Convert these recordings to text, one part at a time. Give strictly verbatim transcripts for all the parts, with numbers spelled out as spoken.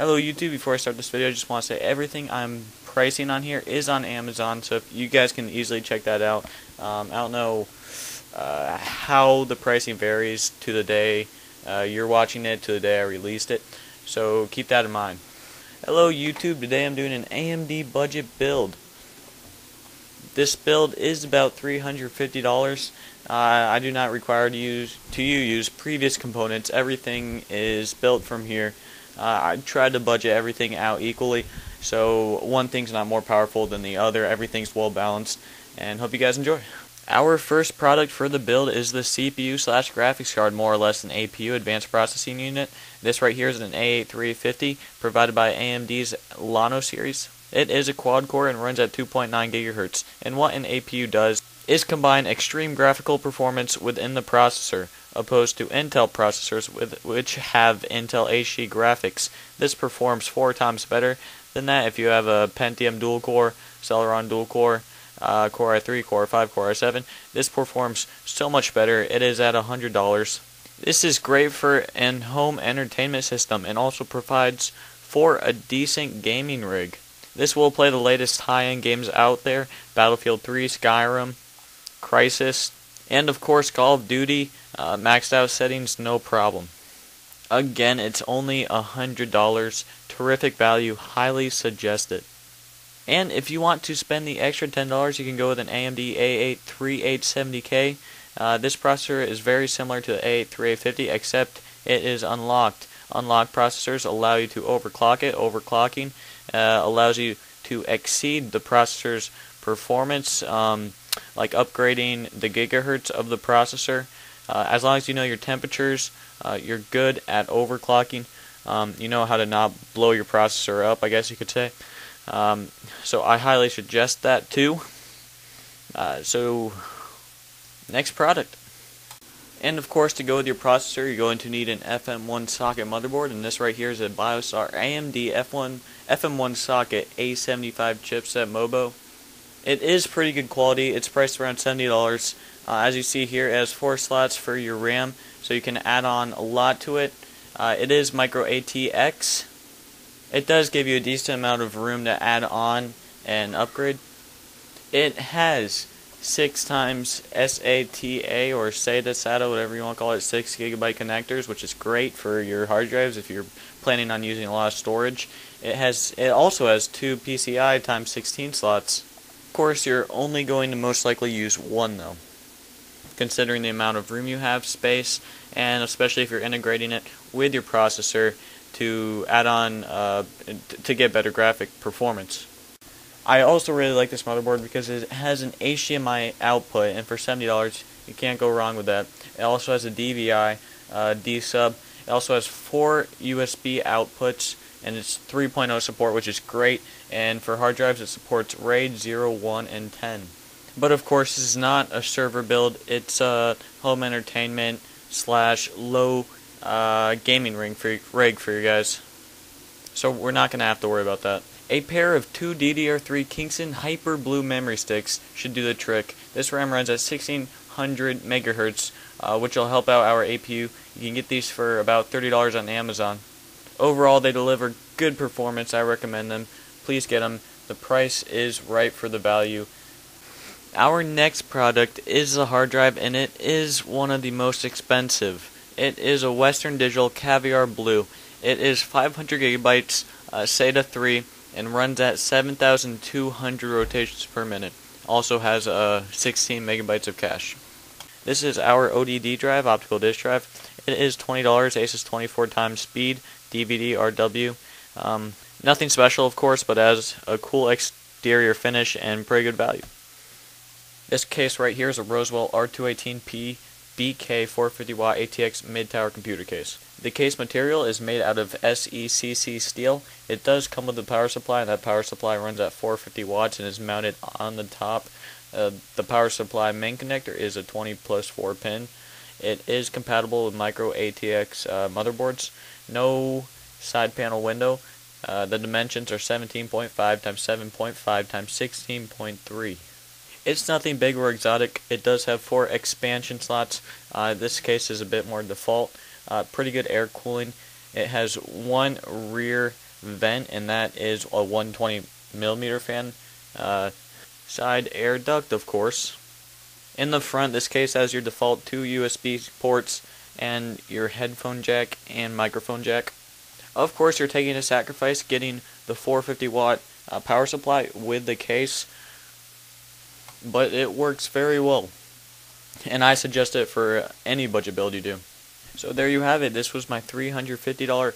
Hello YouTube, before I start this video I just want to say everything I'm pricing on here is on Amazon, so if you guys can easily check that out. Um, I don't know uh, how the pricing varies to the day uh, you're watching it, to the day I released it, so keep that in mind. Hello YouTube, today I'm doing an A M D budget build. This build is about three hundred fifty dollars. Uh, I do not require to use to you use previous components. Everything is built from here. Uh, I tried to budget everything out equally, so one thing's not more powerful than the other. Everything's well balanced, and hope you guys enjoy. Our first product for the build is the C P U slash graphics card, more or less an A P U, advanced processing unit. This right here is an A eight thirty-eight fifty provided by A M D's Lano series. It is a quad core and runs at two point nine gigahertz, and what an A P U does is combine extreme graphical performance within the processor, opposed to Intel processors with, which have Intel H D graphics. This performs four times better than that if you have a Pentium dual core, Celeron dual core, uh, Core i three, Core i five, Core i seven. This performs so much better. It is at one hundred dollars. This is great for an home entertainment system and also provides for a decent gaming rig. This will play the latest high-end games out there, Battlefield three, Skyrim, Crisis, and of course Call of Duty, uh, maxed out settings, no problem. Again, it's only one hundred dollars, terrific value, highly suggested. And if you want to spend the extra ten dollars, you can go with an A M D A eight thirty-eight seventy K. Uh, this processor is very similar to the A eight thirty-eight fifty, except it is unlocked. Unlocked processors allow you to overclock it. Overclocking uh, allows you to exceed the processor's performance, um, like upgrading the gigahertz of the processor. Uh, as long as you know your temperatures, uh, you're good at overclocking. Um, you know how to not blow your processor up, I guess you could say. Um, so I highly suggest that too. Uh, so next product. And of course, to go with your processor, you're going to need an F M one socket motherboard, and this right here is a BioStar A M D F one F M one socket A seventy-five chipset MOBO. It is pretty good quality. It's priced around seventy dollars. Uh, as you see here, it has four slots for your RAM, so you can add on a lot to it. Uh, it is Micro A T X. It does give you a decent amount of room to add on and upgrade. It has six times SATA or SATA, SATA, whatever you want to call it, six gigabyte connectors, which is great for your hard drives if you're planning on using a lot of storage. It has, it also has two P C I times sixteen slots. Of course, you're only going to most likely use one though, considering the amount of room you have, space, and especially if you're integrating it with your processor to add on uh, to get better graphic performance. I also really like this motherboard because it has an H D M I output, and for seventy dollars you can't go wrong with that. It also has a D V I, uh, D sub. It also has four U S B outputs, and it's three point oh support, which is great, and for hard drives it supports RAID zero, one, and ten. But of course, this is not a server build. It's a home entertainment slash low uh, gaming rig for, rig for you guys. So we're not going to have to worry about that. A pair of two D D R three Kingston HyperX Blue memory sticks should do the trick. This RAM runs at sixteen hundred megahertz, uh, which will help out our A P U. You can get these for about thirty dollars on Amazon. Overall, they deliver good performance. I recommend them. Please get them. The price is right for the value. Our next product is the hard drive, and it is one of the most expensive. It is a Western Digital Caviar Blue. It is five hundred gigabytes, uh, SATA three. And runs at seven thousand two hundred rotations per minute. Also has uh, sixteen megabytes of cache. This is our O D D drive, optical disk drive. It is twenty dollars, ASUS twenty-four times speed, D V D R W. Um, nothing special, of course, but has a cool exterior finish and pretty good value. This case right here is a Rosewell R two eighteen P B K four fifty watt A T X mid-tower computer case. The case material is made out of S E C C steel. It does come with a power supply, and that power supply runs at four hundred fifty watts and is mounted on the top. Uh, the power supply main connector is a twenty plus four pin. It is compatible with Micro A T X uh, motherboards. No side panel window. Uh, the dimensions are seventeen point five times seven point five times sixteen point three. It's nothing big or exotic. It does have four expansion slots. Uh, this case is a bit more default. Uh, pretty good air cooling. It has one rear vent, and that is a one hundred twenty millimeter fan uh, side air duct, of course. In the front, this case has your default two U S B ports and your headphone jack and microphone jack. Of course, you're taking a sacrifice getting the four hundred fifty watt uh, power supply with the case, but it works very well, and I suggest it for any budget build you do. So there you have it. This was my three hundred fifty dollar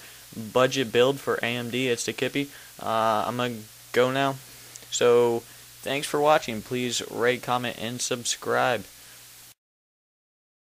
budget build for A M D. It's the Kippy. Uh, I'm going to go now. So thanks for watching. Please rate, comment, and subscribe.